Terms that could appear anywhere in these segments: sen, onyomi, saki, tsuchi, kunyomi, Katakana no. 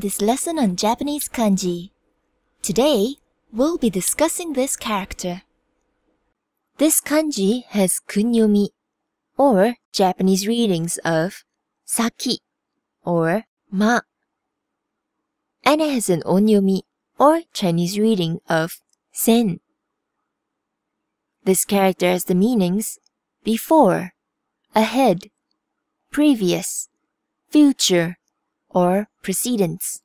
to this lesson on Japanese kanji. Today, we'll be discussing this character. This kanji has kunyomi, or Japanese readings of saki, or ma. And it has an onyomi, or Chinese reading of sen. This character has the meanings before, ahead, previous, future, or precedence.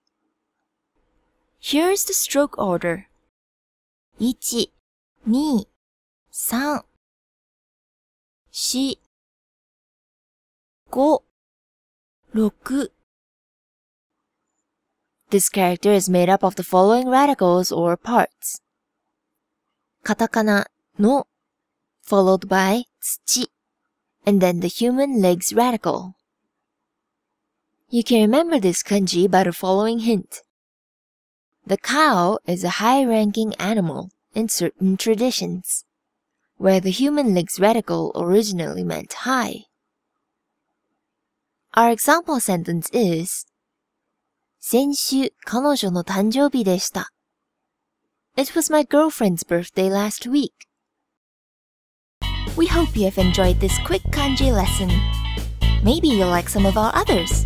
Here is the stroke order. 1, 2, 3, 4, 5, 6. This character is made up of the following radicals or parts. Katakana no, followed by tsuchi, and then the human legs radical. You can remember this kanji by the following hint. The cow is a high-ranking animal in certain traditions, where the human legs radical originally meant high. Our example sentence is, 先週彼女の誕生日でした. It was my girlfriend's birthday last week. We hope you have enjoyed this quick kanji lesson. Maybe you'll like some of our others.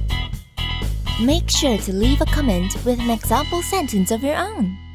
Make sure to leave a comment with an example sentence of your own.